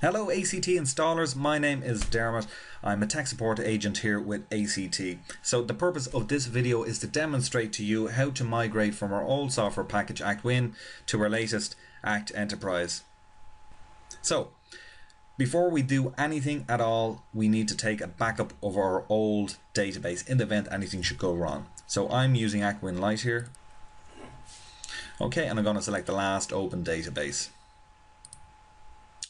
Hello ACT installers, my name is Dermot. I'm a tech support agent here with ACT. So the purpose of this video is to demonstrate to you how to migrate from our old software package ACTwin to our latest ACTenterprise. So before we do anything at all, we need to take a backup of our old database in the event anything should go wrong. So I'm using ACTwin Lite here. Okay, and I'm going to select the last open database.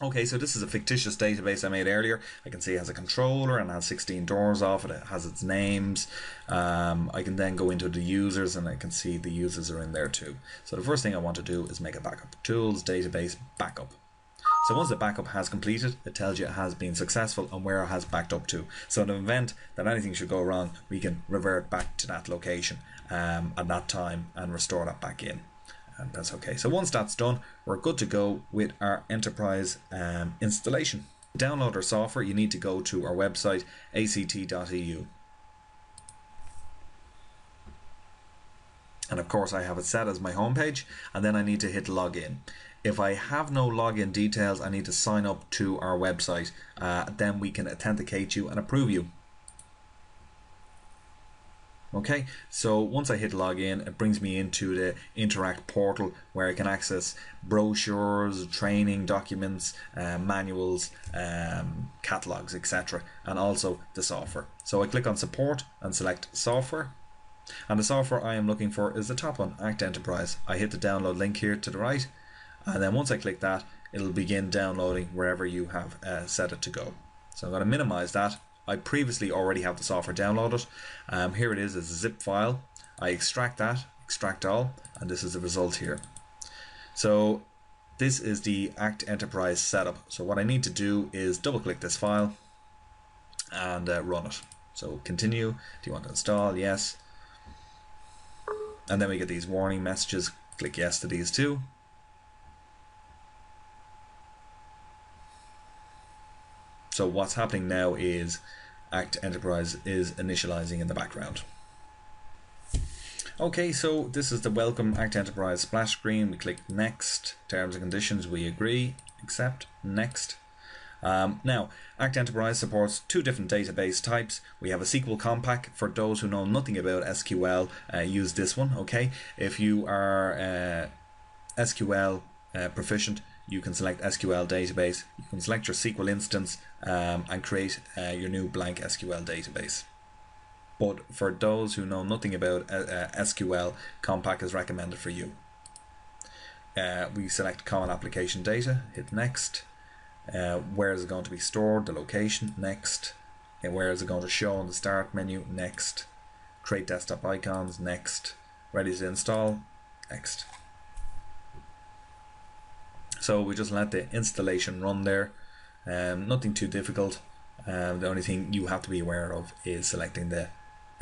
Okay, so this is a fictitious database I made earlier. I can see it has a controller and has 16 doors off it. It has its names. I can then go into the users and I can see the users are in there too. So the first thing I want to do is make a backup. Tools, database, backup. So once the backup has completed, it tells you it has been successful and where it has backed up to. So in the event that anything should go wrong, we can revert back to that location at that time and restore that back in. And that's okay. So once that's done, we're good to go with our enterprise installation. To download our software, you need to go to our website, act.eu. And of course I have it set as my homepage, and then I need to hit login. If I have no login details, I need to sign up to our website. Then we can authenticate you and approve you. Okay, so once I hit login, it brings me into the Interact portal where I can access brochures, training documents, manuals, catalogs, etc., and also the software. So I click on support and select software, and the software I am looking for is the top one, ACTenterprise. I hit the download link here to the right, and then once I click that, it'll begin downloading wherever you have set it to go. So I'm going to minimize that. I previously already have the software downloaded. Here it is as a zip file. I extract that, extract all, and this is the result here. So this is the ACTenterprise setup. So what I need to do is double click this file and run it. So continue, do you want to install? Yes. And then we get these warning messages, click yes to these two. So what's happening now is ACTenterprise is initializing in the background. Okay, so this is the welcome ACTenterprise splash screen. We click next, terms and conditions, we agree, accept, next. Now, ACTenterprise supports two different database types. We have a SQL Compact. For those who know nothing about SQL, use this one, okay? If you are SQL proficient, you can select SQL database, you can select your SQL instance and create your new blank SQL database. But for those who know nothing about SQL, Compact is recommended for you. We select common application data, hit next. Where is it going to be stored? The location, next. And where is it going to show on the start menu? Next. Create desktop icons, next. Ready to install, next. So we just let the installation run there, nothing too difficult. The only thing you have to be aware of is selecting the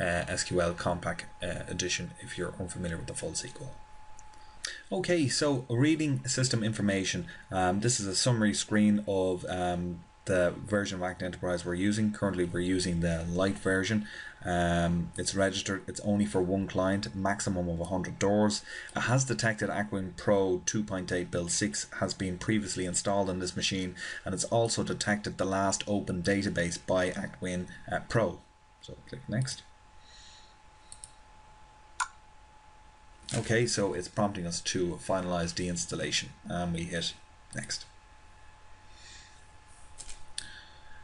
SQL Compact edition if you're unfamiliar with the full SQL. Okay, so reading system information. This is a summary screen of the version of ACTenterprise we're using. Currently we're using the Lite version. It's registered, it's only for one client, maximum of 100 doors. It has detected ACTwin Pro 2.8 build 6 has been previously installed on this machine, and it's also detected the last open database by ACTwin Pro. So click next. Okay, so it's prompting us to finalize the installation, and we hit next.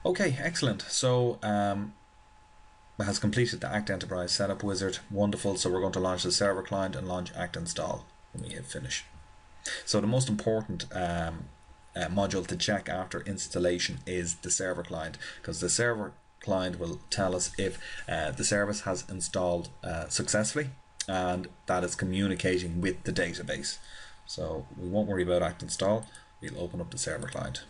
Okay, excellent. So it has completed the ACTenterprise setup wizard. Wonderful. So we're going to launch the server client and launch Act install when we hit finish. So the most important module to check after installation is the server client, because the server client will tell us if the service has installed successfully and that is communicating with the database. So we won't worry about Act install. We'll open up the server client.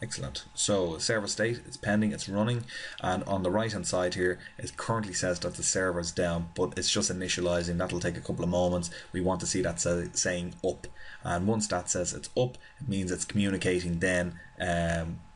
Excellent. So server state, it's pending, it's running, and on the right hand side here it currently says that the server is down, but it's just initializing. That'll take a couple of moments. We want to see that saying up, and once that says it's up, it means it's communicating then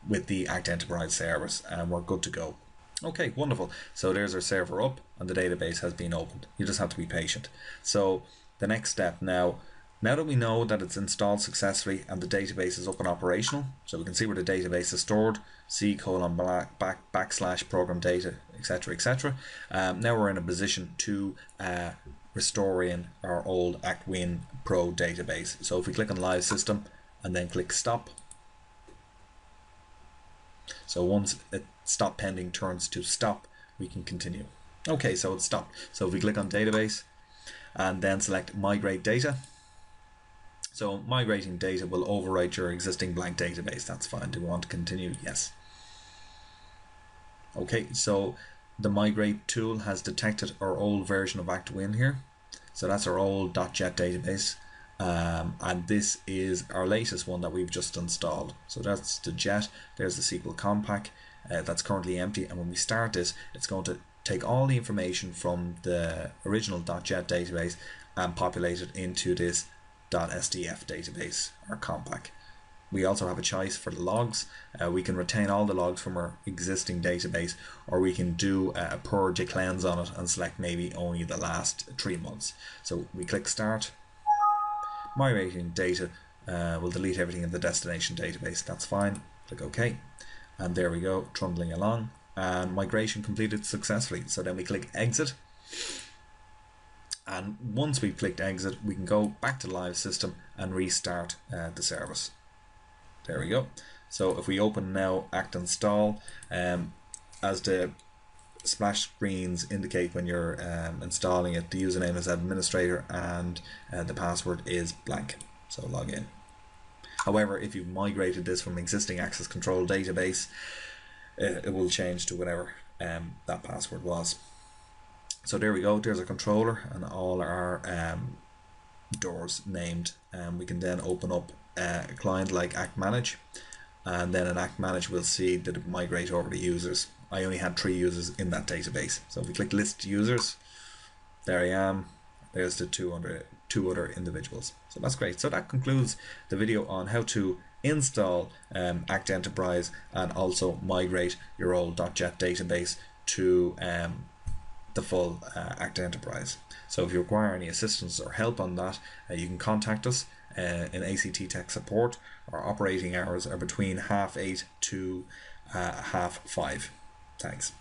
with the ACTenterprise service, and we're good to go. Okay, wonderful. So there's our server up and the database has been opened. You just have to be patient. So the next step now Now that we know that it's installed successfully and the database is up and operational, so we can see where the database is stored, C:\backslash program data, etc., etc. Now we're in a position to restore in our old ACTwin Pro database. So if we click on Live System and then click Stop, so once it Stop Pending turns to Stop, we can continue. Okay, so it's stopped. So if we click on Database and then select Migrate Data, so migrating data will overwrite your existing blank database. That's fine. Do we want to continue? Yes. Okay, so the migrate tool has detected our old version of ActWin here. So that's our old .jet database. And this is our latest one that we've just installed. So that's the JET. There's the SQL Compact. That's currently empty. And when we start this, it's going to take all the information from the original .jet database and populate it into this .sdf database or compact. We also have a choice for the logs. We can retain all the logs from our existing database, or we can do a purge, a cleanse on it and select maybe only the last 3 months. So we click Start. Migrating data will delete everything in the destination database. That's fine. Click OK, and there we go, trundling along, and migration completed successfully. So then we click Exit. And once we've clicked Exit, we can go back to Live System and restart the service. There we go. So if we open now Act Install, as the splash screens indicate when you're installing it, the username is administrator and the password is blank. So log in. However, if you've migrated this from existing access control database, it will change to whatever that password was. So there we go, there's our controller and all our doors named. We can then open up a client like Act Manage, and then in Act Manage we'll see that it migrate over the users. I only had 3 users in that database. So if we click List Users, there I am, there's the 2 other individuals. So that's great. So that concludes the video on how to install ACTenterprise and also migrate your old .jet database to the full ACTenterprise. So if you require any assistance or help on that, you can contact us in ACT Tech Support. Our operating hours are between 8:30 to 5:30. Thanks.